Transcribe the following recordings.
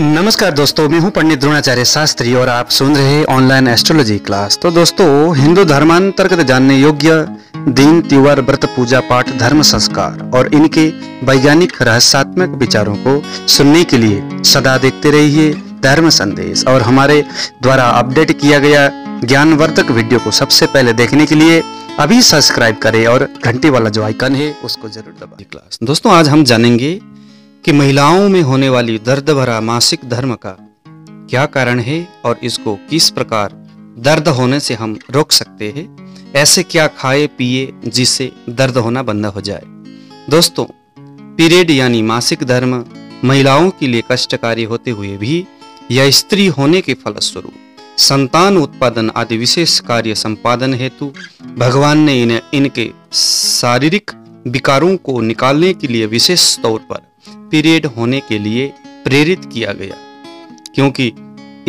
नमस्कार दोस्तों, मैं हूं पंडित द्रोणाचार्य शास्त्री और आप सुन रहे ऑनलाइन एस्ट्रोलॉजी क्लास। तो दोस्तों, हिंदू धर्मांतर्गत जानने योग्य दिन, त्योहार, व्रत, पूजा पाठ, धर्म संस्कार और इनके वैज्ञानिक रहस्यात्मक विचारों को सुनने के लिए सदा देखते रहिए धर्म संदेश और हमारे द्वारा अपडेट किया गया ज्ञानवर्धक वीडियो को सबसे पहले देखने के लिए अभी सब्सक्राइब करें और घंटी वाला जो आइकन है उसको जरूर दबाएं। क्लास दोस्तों, आज हम जानेंगे कि महिलाओं में होने वाली दर्द भरा मासिक धर्म का क्या कारण है और इसको किस प्रकार दर्द होने से हम रोक सकते हैं। ऐसे क्या खाए पिए जिससे दर्द होना बंद हो जाए। दोस्तों, पीरियड यानी मासिक धर्म महिलाओं के लिए कष्टकारी होते हुए भी या स्त्री होने के फलस्वरूप संतान उत्पादन आदि विशेष कार्य संपादन हेतु भगवान ने इनके शारीरिक विकारों को निकालने के लिए विशेष तौर पर पीरियड होने के लिए प्रेरित किया गया, क्योंकि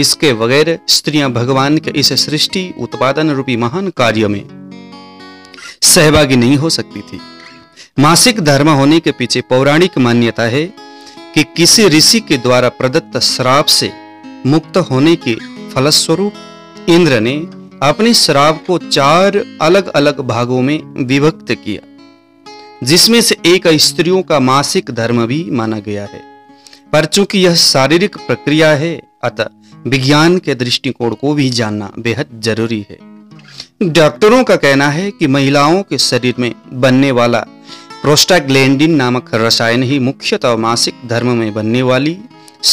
इसके बगैर स्त्रियां भगवान के इस सृष्टि उत्पादन रूपी महान कार्य में सहभागी नहीं हो सकती थी। मासिक धर्म होने के पीछे पौराणिक मान्यता है कि किसी ऋषि के द्वारा प्रदत्त श्राप से मुक्त होने के फलस्वरूप इंद्र ने अपने श्राप को 4 अलग अलग भागों में विभक्त किया, जिसमें से एक स्त्रियों का मासिक धर्म भी माना गया है। पर चूंकि यह शारीरिक प्रक्रिया है, अतः विज्ञान के दृष्टिकोण को भी जानना बेहद जरूरी है। डॉक्टरों का कहना है कि महिलाओं के शरीर में बनने वाला प्रोस्टाग्लैंडिन नामक रसायन ही मुख्यतः मासिक धर्म में बनने वाली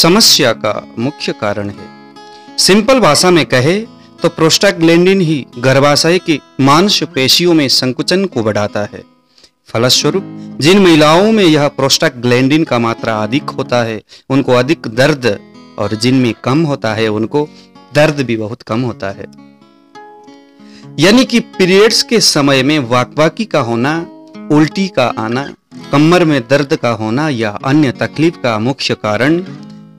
समस्या का मुख्य कारण है। सिंपल भाषा में कहे तो प्रोस्टाग्लैंडिन ही गर्भाशय की मांसपेशियों में संकुचन को बढ़ाता है। फलस्वरूप जिन महिलाओं में यह प्रोस्टाग्लैंडिन का मात्रा अधिक होता है उनको अधिक दर्द और जिनमें कम होता है उनको दर्द भी बहुत कम होता है। यानी कि पीरियड्स के समय में वाकवाकी का होना, उल्टी का आना, कमर में दर्द का होना या अन्य तकलीफ का मुख्य कारण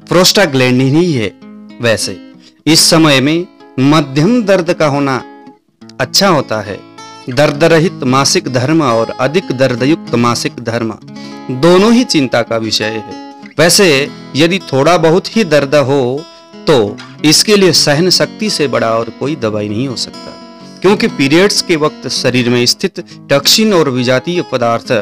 प्रोस्टाग्लैंडिन ही है। वैसे इस समय में मध्यम दर्द का होना अच्छा होता है। दर्द रहित मासिक धर्म और अधिक दर्दयुक्त मासिक धर्म दोनों ही चिंता का विषय है। वैसे यदि थोड़ा बहुत ही दर्द हो तो इसके लिए सहन शक्ति से बड़ा और कोई दवाई नहीं हो सकता, क्योंकि पीरियड्स के वक्त शरीर में स्थित टॉक्सिन और विजातीय पदार्थ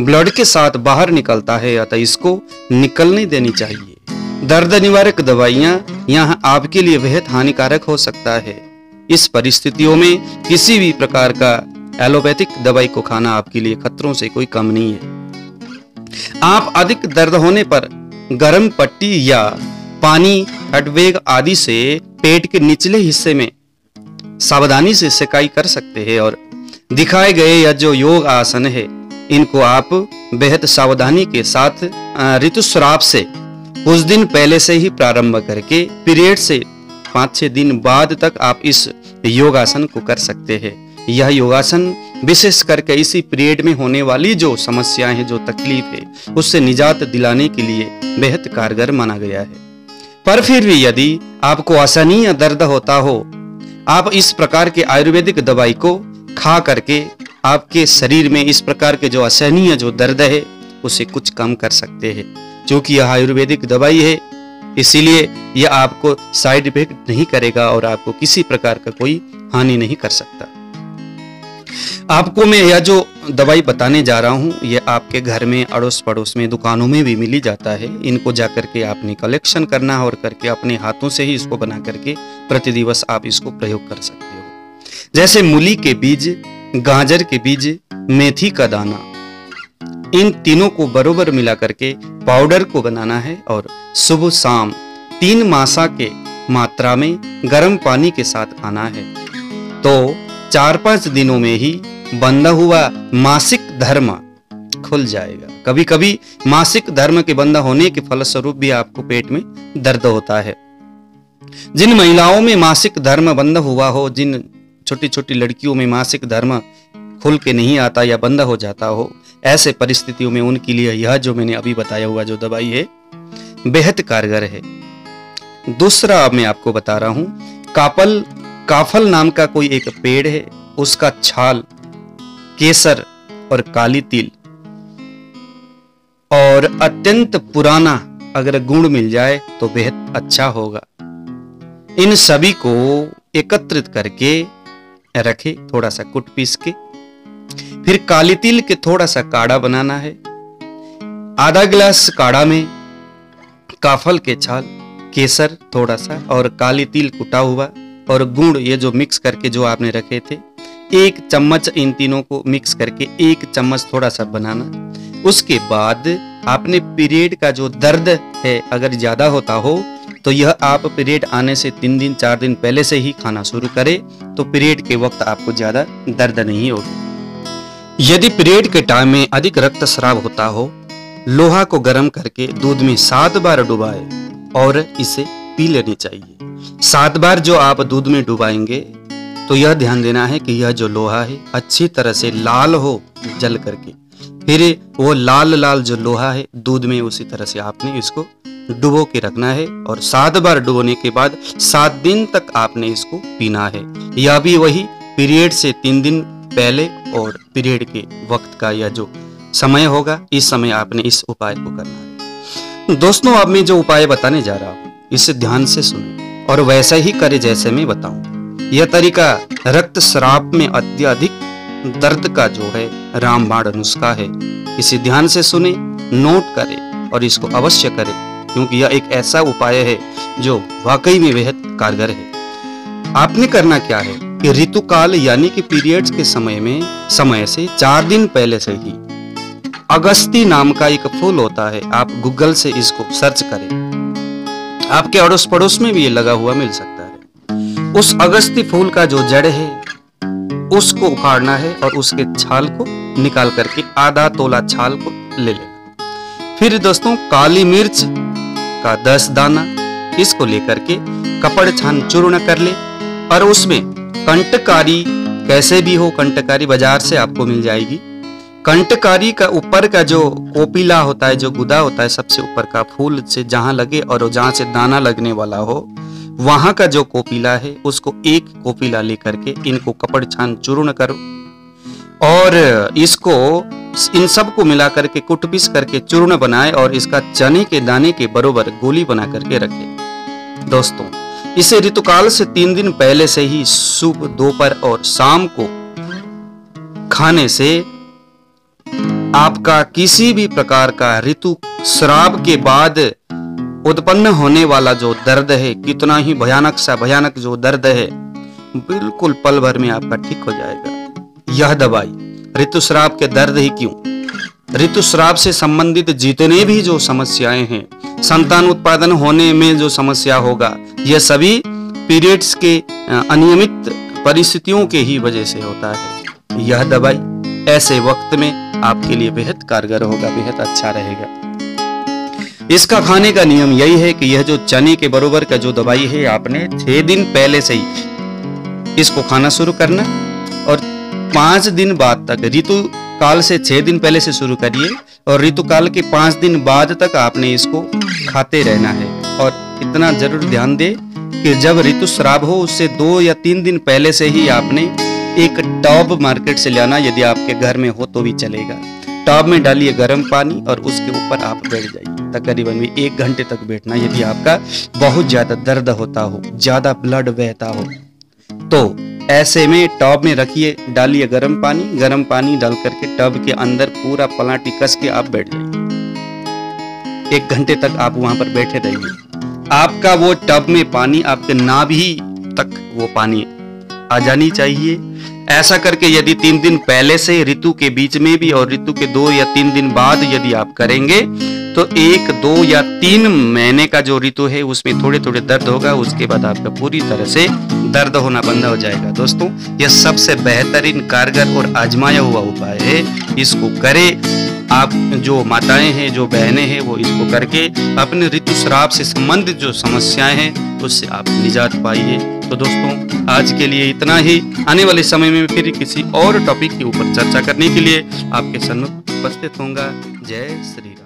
ब्लड के साथ बाहर निकलता है, अतः इसको निकलने देनी चाहिए। दर्द निवारक दवाइयाँ यहाँ आपके लिए बेहद हानिकारक हो सकता है। इस परिस्थितियों में किसी भी प्रकार का एलोपैथिक दवाई को खाना आपके लिए खतरों से कोई कम नहीं है। आप अधिक दर्द होने पर गर्म पट्टी या पानी, हटवेग आदि से पेट के निचले हिस्से में सावधानी से सिकाई कर सकते हैं और दिखाए गए या जो योग आसन है इनको आप बेहद सावधानी के साथ ऋतुस्राव से कुछ दिन पहले से ही प्रारंभ करके पीरियड से 5-6 दिन बाद तक आप इस योगासन को कर सकते हैं। यह योगासन विशेष करके इसी पीरियड में होने वाली जो समस्याएं हैं, जो तकलीफ है, उससे निजात दिलाने के लिए बेहद कारगर माना गया है। पर फिर भी यदि आपको असहनीय दर्द होता हो, आप इस प्रकार के आयुर्वेदिक दवाई को खा करके आपके शरीर में इस प्रकार के जो असहनीय जो दर्द है उसे कुछ कम कर सकते हैं। चूंकि यह आयुर्वेदिक दवाई है इसीलिए यह आपको साइड इफेक्ट नहीं करेगा और आपको किसी प्रकार का कोई हानि नहीं कर सकता। आपको मैं यह जो दवाई बताने जा रहा हूं यह आपके घर में, अड़ोस पड़ोस में, दुकानों में भी मिली जाता है। इनको जाकर के आपने कलेक्शन करना और करके अपने हाथों से ही इसको बना करके प्रतिदिवस आप इसको प्रयोग कर सकते हो। जैसे मूली के बीज, गाजर के बीज, मेथी का दाना, इन तीनों को बरोबर मिला करके पाउडर को बनाना है और सुबह शाम 3 मासा के मात्रा में गर्म पानी के साथ खाना है। तो 4-5 दिनों में ही बंधा हुआ मासिक धर्म खुल जाएगा। कभी कभी मासिक धर्म के बंधा होने के फलस्वरूप भी आपको पेट में दर्द होता है। जिन महिलाओं में मासिक धर्म बंधा हुआ हो, जिन छोटी छोटी लड़कियों में मासिक धर्म खुल के नहीं आता या बंदा हो जाता हो, ऐसे परिस्थितियों में उनके लिए यह जो मैंने अभी बताया हुआ जो दवाई है बेहद कारगर है। दूसरा अब मैं आपको बता रहा हूं, काफल नाम का कोई एक पेड़ है, उसका छाल, केसर और काली तिल और अत्यंत पुराना अगर गुण मिल जाए तो बेहद अच्छा होगा। इन सभी को एकत्रित करके रखें, थोड़ा सा कुट पीस के, फिर काली तिल के थोड़ा सा काढ़ा बनाना है। आधा गिलास काढ़ा में काफल के छाल, केसर थोड़ा सा और काली तिल कुटा हुआ और गुड़, ये जो मिक्स करके जो आपने रखे थे, एक चम्मच, इन तीनों को मिक्स करके एक चम्मच थोड़ा सा बनाना। उसके बाद आपने पीरियड का जो दर्द है अगर ज़्यादा होता हो तो यह आप पीरियड आने से 3 दिन 4 दिन पहले से ही खाना शुरू करें तो पीरियड के वक्त आपको ज़्यादा दर्द नहीं होगा। यदि पीरियड के टाइम में अधिक रक्तस्राव होता हो, लोहा को गर्म करके दूध में 7 बार डुबाए और इसे पी लेनी चाहिए। 7 बार जो आप दूध में डुबाएंगे तो यह ध्यान देना है कि यह जो लोहा है अच्छी तरह से लाल हो जल करके, फिर वो लाल लाल जो लोहा है दूध में उसी तरह से आपने इसको डुबो के रखना है और 7 बार डुबोने के बाद 7 दिन तक आपने इसको पीना है। यह भी वही पीरियड से 3 दिन पहले और पीरियड के वक्त का यह जो समय होगा, इस समय आपने इस उपाय को करना है। दोस्तों, अब मैं जो उपाय बताने जा रहा हूँ इसे ध्यान से सुने और वैसा ही करे जैसे मैं बताऊँ। यह तरीका रक्तस्राव में अत्यधिक दर्द का जो है रामबाण नुस्खा है। इसे ध्यान से सुने, नोट करें और इसको अवश्य करें क्योंकि यह एक ऐसा उपाय है जो वाकई में बेहद कारगर है। आपने करना क्या है कि ऋतुकाल यानी कि पीरियड्स के समय में, समय से 4 दिन पहले से ही अगस्ती नाम का एक फूल होता है, आप गूगल से इसको सर्च करें, आपके अड़ोस पड़ोस में भी ये लगा हुआ मिल सकता है। उस अगस्ती फूल का जो जड़ है उसको उखाड़ना है और उसके छाल को निकाल करके आधा तोला छाल को ले लेना। फिर दोस्तों, काली मिर्च का 10 दाना इसको लेकर के कपड़ छान चूर्ण कर ले और उसमें कंटकारी, कैसे भी हो कंटकारी बाजार से आपको मिल जाएगी, कंटकारी का ऊपर का जो कोपिला होता है, जो गुदा होता है, सबसे ऊपर का फूल से जहां लगे और जहां से दाना लगने वाला हो वहां का जो कोपीला है उसको एक कोपीला लेकर के इनको कपड़ छान चूर्ण करो और इसको इन सब को मिला करके कुट पीस करके चूर्ण बनाए और इसका चने के दाने के बरोबर गोली बना करके रखें। दोस्तों, इसे ऋतुकाल से 3 दिन पहले से ही सुबह, दोपहर और शाम को खाने से आपका किसी भी प्रकार का ऋतु स्राव के बाद उत्पन्न होने वाला जो दर्द है, कितना ही भयानक सा भयानक जो दर्द है, बिल्कुल पल भर में आपका ठीक हो जाएगा। यह दवाई ऋतुस्राव के दर्द ही क्यों, ऋतुस्राव से संबंधित जितने भी जो समस्याएं हैं, संतान उत्पादन होने में जो समस्या होगा, यह सभी पीरियड्स के अनियमित परिस्थितियों के ही वजह से होता है। यह दवाई ऐसे वक्त में आपके लिए बेहद कारगर होगा, बेहद अच्छा रहेगा। इसका खाने का नियम यही है कि यह जो चने के बरोबर का जो दवाई है आपने 6 दिन पहले से ही इसको खाना शुरू करना और 5 दिन बाद तक, ऋतुकाल से 6 दिन पहले से शुरू करिए और ऋतुकाल के 5 दिन बाद तक आपने इसको खाते रहना है। और इतना जरूर ध्यान दें कि जब ऋतुस्राव हो उससे 2 या 3 दिन पहले से ही आपने एक टब मार्केट से लाना, यदि आपके घर में हो तो भी चलेगा। टब में डालिए गर्म पानी और उसके ऊपर आप बैठ जाइए, तकरीबन भी 1 घंटे तक बैठना। यदि आपका बहुत ज्यादा दर्द होता हो, ज्यादा ब्लड बहता हो, तो ऐसे में टब में रखिए, डालिए गर्म पानी डाल करके टब के अंदर पूरा पलाटी कस के आप बैठ जाइए। 1 घंटे तक आप वहां पर बैठे रहिए, आपका वो टब में पानी आपके नाभि तक वो पानी आ जानी चाहिए। ऐसा करके यदि 3 दिन पहले से, ऋतु के बीच में भी और ऋतु के 2 या 3 दिन बाद यदि आप करेंगे तो 1, 2 या 3 महीने का जो ऋतु है उसमें थोड़े थोड़े दर्द होगा, उसके बाद आपका पूरी तरह से दर्द होना बंद हो जाएगा। दोस्तों, यह सबसे बेहतरीन, कारगर और आजमाया हुआ उपाय है। इसको करें आप, जो माताएं हैं, जो बहनें हैं, वो इसको करके अपने ऋतुस्राव से संबंधित जो समस्याएं हैं उससे आप निजात पाइए। तो दोस्तों, आज के लिए इतना ही। आने वाले समय में फिर किसी और टॉपिक के ऊपर चर्चा करने के लिए आपके सम्मुख उपस्थित होऊंगा। जय श्री राम।